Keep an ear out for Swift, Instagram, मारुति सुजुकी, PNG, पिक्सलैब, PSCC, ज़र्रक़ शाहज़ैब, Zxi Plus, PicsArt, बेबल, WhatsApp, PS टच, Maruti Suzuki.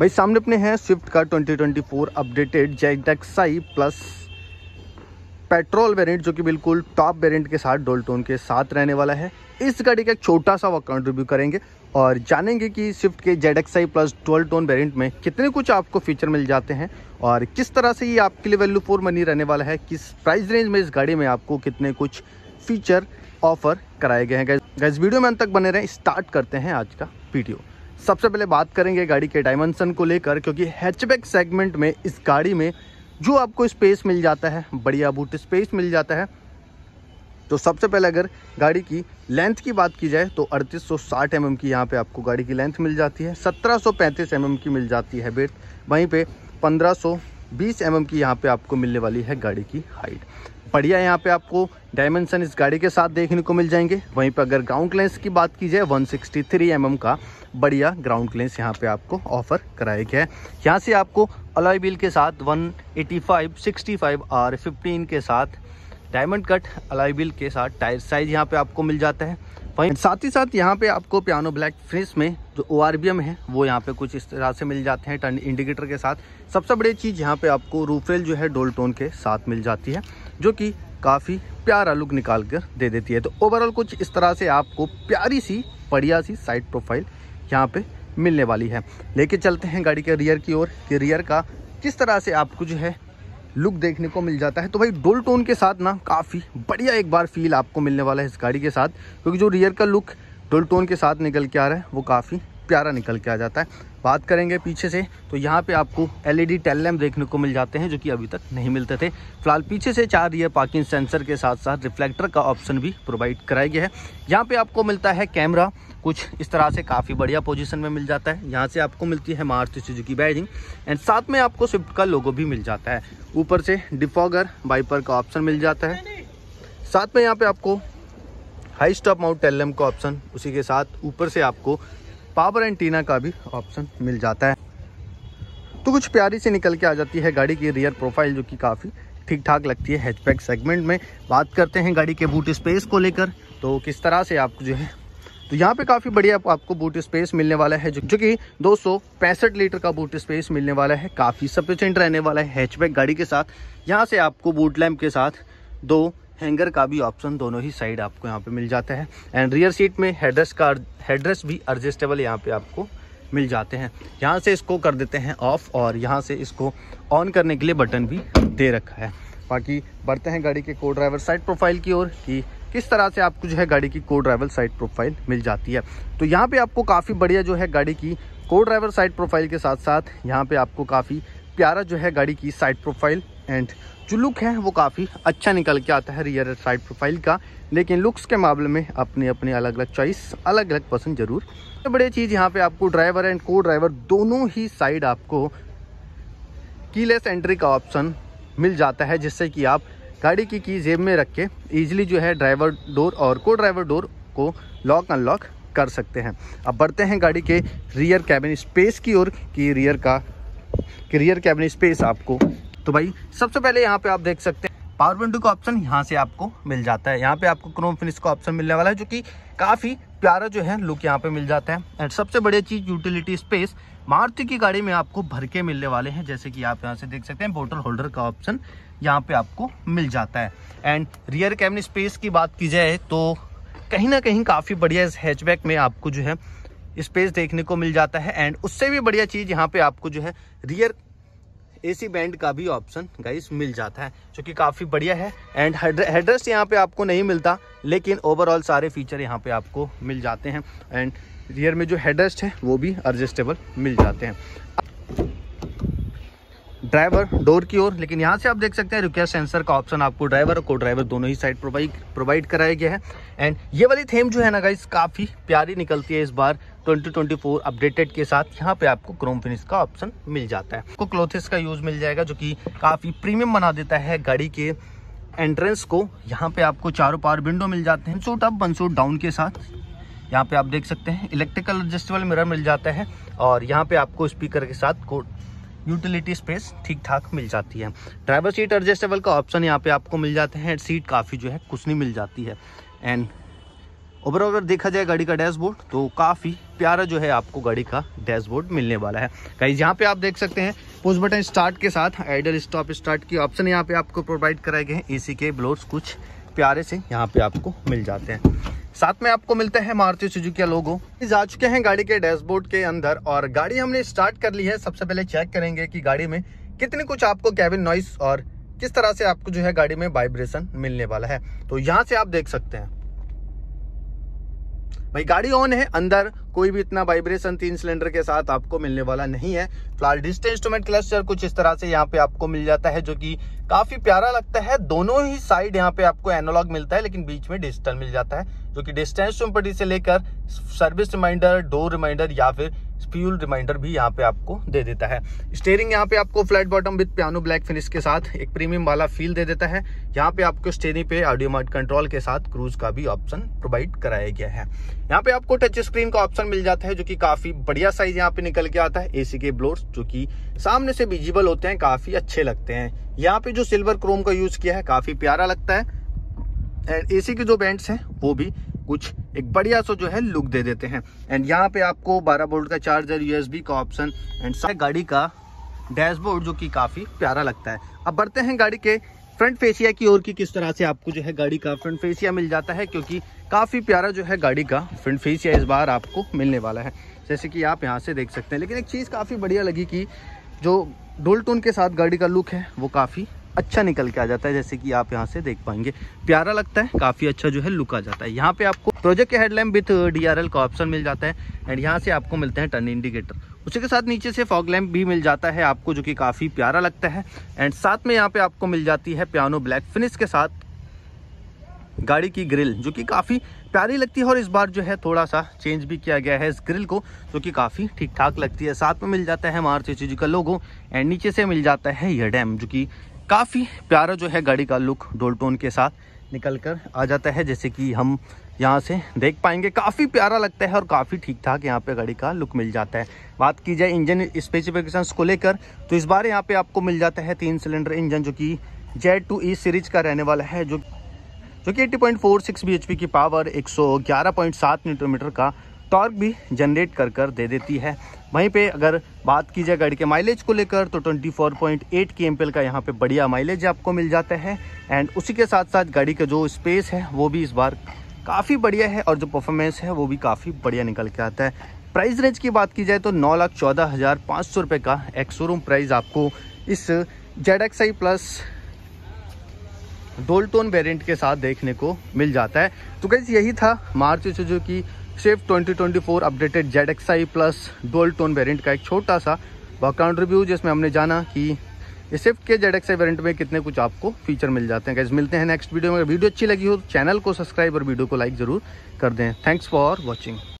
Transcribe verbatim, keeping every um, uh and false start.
भाई सामने अपने हैं स्विफ्ट का twenty twenty four updated Z X I plus petrol variant, जो कि बिल्कुल टॉप वेरिएंट के साथ डोल टोन के साथ रहने वाला है। इस गाड़ी का एक छोटा सा वर्कआउट रिव्यू करेंगे और जानेंगे कि स्विफ्ट के Z X I plus dual tone variant में कितने कुछ आपको फीचर मिल जाते हैं और किस तरह से ये आपके लिए वैल्यू फॉर मनी रहने वाला है, किस प्राइस रेंज में इस गाड़ी में आपको कितने कुछ फीचर ऑफर कराए गए हैं। गाइस वीडियो में अंत तक बने रहें। स्टार्ट करते हैं आज का वीडियो। सबसे पहले बात करेंगे गाड़ी के डायमेंशन को लेकर, क्योंकि हैचबैक सेगमेंट में इस गाड़ी में जो आपको स्पेस मिल जाता है, बढ़िया बूट स्पेस मिल जाता है। तो सबसे पहले अगर गाड़ी की लेंथ की बात की जाए तो अड़तीस सौ साठ एम एम की यहाँ पे आपको गाड़ी की लेंथ मिल जाती है, सत्रह सौ पैंतीस एम एम की मिल जाती है बेट, वहीं पे पंद्रह सौ बीस एम एम की यहाँ पे आपको मिलने वाली है गाड़ी की हाइट। बढ़िया यहाँ पे आपको डायमेंशन इस गाड़ी के साथ देखने को मिल जाएंगे। वहीं पर अगर ग्राउंड क्लेंस की बात की जाए, वन सिक्स्टी थ्री एमएम का बढ़िया ग्राउंड क्लेंस यहाँ पे आपको ऑफर कराया गया है। यहाँ से आपको अलॉय व्हील के साथ one eighty five, sixty five और फिफ्टीन के साथ डायमंड कट अलॉय व्हील के साथ टायर साइज यहाँ पे आपको मिल जाता है। वहीं साथ ही साथ यहाँ पे आपको पियानो ब्लैक फिनिश में जो ओ आर बी एम है वो यहाँ पे कुछ इस तरह से मिल जाते हैं टर्न इंडिकेटर के साथ। सबसे बड़ी चीज़ यहाँ पे आपको रूफरेल जो है डोल टोन के साथ मिल जाती है, जो कि काफ़ी प्यारा लुक निकाल कर दे देती है। तो ओवरऑल कुछ इस तरह से आपको प्यारी सी बढ़िया सी साइड प्रोफाइल यहाँ पे मिलने वाली है। लेके चलते हैं गाड़ी के रियर की ओर कि रियर का किस तरह से आपको जो है लुक देखने को मिल जाता है। तो भाई डोल टोन के साथ ना काफ़ी बढ़िया एक बार फील आपको मिलने वाला है इस गाड़ी के साथ, क्योंकि जो रियर का लुक डोल टोन के साथ निकल के आ रहा है वो काफ़ी प्यारा निकल के आ जाता है। बात करेंगे पीछे से तो यहाँ पे आपको एलईडी टेल लैम्प देखने को मिल जाते हैं, जो कि अभी तक नहीं मिलते थे। फिलहाल पीछे से चार रियर पार्किंग सेंसर के साथ साथ रिफ्लेक्टर का ऑप्शन भी प्रोवाइड कराया गया है। यहाँ पे आपको मिलता है कैमरा, कुछ इस तरह से काफ़ी बढ़िया पोजीशन में मिल जाता है। यहाँ से आपको मिलती है मारुति सुजुकी बैजिंग एंड साथ में आपको स्विफ्ट का लोगो भी मिल जाता है। ऊपर से डिफॉगर वाइपर का ऑप्शन मिल जाता है, साथ में यहाँ पे आपको high stop mount tail lamp का ऑप्शन, उसी के साथ ऊपर से आपको पावर एंटीना का भी ऑप्शन मिल जाता है। तो कुछ प्यारी से निकल के आ जाती है गाड़ी की रियर प्रोफाइल, जो कि काफ़ी ठीक ठाक लगती है हैचबैक सेगमेंट में। बात करते हैं गाड़ी के बूट स्पेस को लेकर तो किस तरह से आपको जो है, तो यहाँ पे काफ़ी बढ़िया आपको बूट स्पेस मिलने वाला है, जो कि दो सौ पैंसठ लीटर का बूट स्पेस मिलने वाला है। काफ़ी सफिशिएंट रहने वाला है हैचबैक गाड़ी के साथ। यहाँ से आपको बूट लैम्प के साथ दो हैंगर का भी ऑप्शन दोनों ही साइड आपको यहाँ पे मिल जाता है एंड रियर सीट में हेडरेस्ट का हेडरेस्ट भी एडजस्टेबल यहाँ पे आपको मिल जाते हैं। यहाँ से इसको कर देते हैं ऑफ और यहाँ से इसको ऑन करने के लिए बटन भी दे रखा है। बाकी बढ़ते हैं गाड़ी के को ड्राइवर साइड प्रोफाइल की ओर कि किस तरह से आपको जो है गाड़ी की को ड्राइवर साइड प्रोफाइल मिल जाती है। तो यहाँ पर आपको काफ़ी बढ़िया जो है गाड़ी की को ड्राइवर साइड प्रोफाइल के साथ साथ यहाँ पर आपको काफ़ी प्यारा जो है गाड़ी की साइड प्रोफाइल एंड जो लुक है वो काफ़ी अच्छा निकल के आता है रियर साइड प्रोफाइल का। लेकिन लुक्स के मामले में अपने अपने अलग अलग चॉइस, अलग अलग पसंद जरूर। सबसे बड़ी चीज़ यहाँ पे आपको ड्राइवर एंड को ड्राइवर दोनों ही साइड आपको कीलेस एंट्री का ऑप्शन मिल जाता है, जिससे कि आप गाड़ी की की जेब में रख के ईजिली जो है ड्राइवर डोर और को ड्राइवर डोर को लॉक अनलॉक कर सकते हैं। अब बढ़ते हैं गाड़ी के रियर कैबिन स्पेस की ओर कि रियर का कि रियर कैबिन स्पेस आपको, तो भाई सबसे पहले यहाँ पे आप देख सकते हैं पावर विंडो का ऑप्शन यहाँ से आपको मिल जाता है। यहाँ पे आपको क्रोम फिनिश का ऑप्शन मिलने वाला है, जो कि काफ़ी प्यारा जो है लुक यहाँ पे मिल जाता है। एंड सबसे बढ़िया चीज़ यूटिलिटी स्पेस मारुति की गाड़ी में आपको भर के मिलने वाले हैं, जैसे कि आप यहाँ से देख सकते हैं बोतल होल्डर का ऑप्शन यहाँ पे आपको मिल जाता है। एंड रियर कैबिन स्पेस की बात की जाए तो कहीं ना कहीं काफ़ी बढ़िया इस हैचबैक में आपको जो है स्पेस देखने को मिल जाता है। एंड उससे भी बढ़िया चीज़ यहाँ पे आपको जो है रियर एसी बैंड का भी ऑप्शन गाइस मिल जाता है, जो कि काफ़ी बढ़िया है। एंड हेडरेस्ट यहाँ पे आपको नहीं मिलता, लेकिन ओवरऑल सारे फीचर यहाँ पे आपको मिल जाते हैं। एंड रियर में जो हेडरेस्ट है वो भी एडजस्टेबल मिल जाते हैं ड्राइवर डोर की ओर। लेकिन यहाँ से आप देख सकते हैं रियर सेंसर का ऑप्शन आपको ड्राइवर और को ड्राइवर दोनों ही साइड प्रोवाइड प्रोवाइड कराया गया है। एंड ये वाली थीम जो है ना गाइस काफ़ी प्यारी निकलती है इस बार ट्वेंटी ट्वेंटी फोर अपडेटेड के साथ। यहाँ पे आपको क्रोम फिनिश का ऑप्शन मिल जाता है, आपको क्लोथिस का यूज़ मिल जाएगा, जो कि काफ़ी प्रीमियम बना देता है गाड़ी के एंट्रेंस को। यहाँ पे आपको चारों पावर विंडो मिल जाते हैं सूट अप वन सूट डाउन के साथ। यहाँ पे आप देख सकते हैं इलेक्ट्रिकल एडजस्टेबल मिरर मिल जाता है और यहाँ पे आपको स्पीकर के साथ को यूटिलिटी स्पेस ठीक ठाक मिल जाती है। ड्राइवर सीट एडजस्टेबल का ऑप्शन यहाँ पे आपको मिल जाते हैं। सीट काफ़ी जो है कुशनी मिल जाती है एंड ओवरऑल अगर देखा जाए गाड़ी का डैशबोर्ड तो काफ़ी प्यारा जो है आपको गाड़ी का डैशबोर्ड मिलने वाला है। गाइस यहाँ पे आप देख सकते हैं पुश बटन स्टार्ट के साथ आइडल स्टॉप स्टार्ट की ऑप्शन यहाँ पे आपको प्रोवाइड कराए गए हैं। एसी के ब्लोर्स कुछ प्यारे से यहाँ पे आपको मिल जाते हैं। साथ में आपको मिलता है मारुति सुजुकी लोगो। जा चुके हैं गाड़ी के डैशबोर्ड के अंदर और गाड़ी हमने स्टार्ट कर ली है। सबसे पहले चेक करेंगे कि गाड़ी में कितने कुछ आपको कैबिन नॉइस और किस तरह से आपको जो है गाड़ी में वाइब्रेशन मिलने वाला है। तो यहाँ से आप देख सकते हैं भाई गाड़ी ऑन है, अंदर कोई भी इतना वाइब्रेशन तीन सिलेंडर के साथ आपको मिलने वाला नहीं है। फिलहाल डिजिटल इंस्ट्रूमेंट क्लस्टर कुछ इस तरह से यहाँ पे आपको मिल जाता है जो कि काफी प्यारा लगता है। दोनों ही साइड यहाँ पे आपको एनालॉग मिलता है लेकिन बीच में डिजिटल मिल जाता है जो कि डिस्टेंस प्रॉपर्टी से लेकर सर्विस रिमाइंडर, डोर रिमाइंडर या फिर फ्यूल रिमाइंडर भी यहाँ पे आपको दे देता है। स्टीयरिंग यहाँ पे आपको flat bottom with piano black finish के साथ एक प्रीमियम वाला फील दे देता है। यहाँ पे आपको स्टीयरिंग पे ऑडियो माउंट कंट्रोल के साथ क्रूज का भी ऑप्शन प्रोवाइड कराया गया है। यहाँ पे आपको टच स्क्रीन का ऑप्शन मिल जाता है जो कि काफी बढ़िया साइज यहाँ पे निकल के आता है। एसी के ब्लोर्स जो कि सामने से विजिबल होते हैं काफी अच्छे लगते हैं। यहाँ पे जो सिल्वर क्रोम का यूज किया है काफी प्यारा लगता है एंड एसी के जो बैंड्स हैं वो भी कुछ एक बढ़िया सा जो है लुक दे देते हैं। एंड यहाँ पे आपको बारह वोल्ट का चार्जर, यूएसबी का ऑप्शन एंड साथ गाड़ी का डैशबोर्ड जो कि काफी प्यारा लगता है। अब बढ़ते हैं गाड़ी के फ्रंट फेसिया की ओर की किस तरह से आपको जो है गाड़ी का फ्रंट फेसिया मिल जाता है, क्योंकि काफ़ी प्यारा जो है गाड़ी का फ्रंट फेसिया इस बार आपको मिलने वाला है जैसे कि आप यहाँ से देख सकते हैं। लेकिन एक चीज़ काफ़ी बढ़िया लगी कि जो डोल टोन के साथ गाड़ी का लुक है वो काफ़ी अच्छा निकल के आ जाता है जैसे कि आप यहाँ से देख पाएंगे। प्यारा लगता है, काफ़ी अच्छा जो है लुक आ जाता है। यहाँ पे आपको प्रोजेक्ट के हेडलैम्प विथ डीआरएल का ऑप्शन मिल जाता है एंड यहाँ से आपको मिलते हैं टर्न इंडिकेटर। उसी के साथ नीचे से फॉग लैम्प भी मिल जाता है आपको जो कि काफ़ी प्यारा लगता है। एंड साथ में यहाँ पे आपको मिल जाती है पियानो ब्लैक फिनिश के साथ गाड़ी की ग्रिल जो कि काफ़ी प्यारी लगती है और इस बार जो है थोड़ा सा चेंज भी किया गया है इस ग्रिल को जो कि काफ़ी ठीक ठाक लगती है। साथ में मिल जाता है मारुति सुजुकी का लोगो एंड नीचे से मिल जाता है ये डैम जो कि काफ़ी प्यारा जो है गाड़ी का लुक डोल टोन के साथ निकल कर आ जाता है जैसे कि हम यहाँ से देख पाएंगे। काफ़ी प्यारा लगता है और काफ़ी ठीक ठाक यहाँ पे गाड़ी का लुक मिल जाता है। बात की जाए इंजन स्पेसिफिकेशंस को लेकर तो इस बार यहाँ पे आपको मिल जाता है तीन सिलेंडर इंजन जो कि जेड टू ई सीरीज का रहने वाला है जो जो कि अस्सी पॉइंट छियालीस बीएचपी की पावर, एक सौ ग्यारह पॉइंट सात न्यूटन मीटर का टॉर्क भी जनरेट कर कर दे देती है। वहीं पे अगर बात की जाए गाड़ी के माइलेज को लेकर तो चौबीस पॉइंट आठ केएमपीएल का यहाँ पे बढ़िया माइलेज आपको मिल जाता है। एंड उसी के साथ साथ गाड़ी का जो स्पेस है वो भी इस बार काफ़ी बढ़िया है और जो परफॉर्मेंस है वो भी काफ़ी बढ़िया निकल के आता है। प्राइस रेंज की बात की जाए तो नौ लाख चौदह हज़ार पाँच सौ रुपये का एक शोरूम प्राइस आपको इस Z X I plus dual tone variant के साथ देखने को मिल जाता है। तो गाइस यही था मारुति सुजुकी Swift twenty twenty four updated Z X I plus dual tone variant का एक छोटा सा बैकग्राउंड रिव्यू जिसमें हमने जाना कि इस स्विफ्ट के ज़ेड एक्स आई वेरिएंट में कितने कुछ आपको फीचर मिल जाते हैं। गाइस मिलते हैं नेक्स्ट वीडियो में। वीडियो अच्छी लगी हो तो चैनल को सब्सक्राइब और वीडियो को लाइक ज़रूर कर दें। Thanks for watching.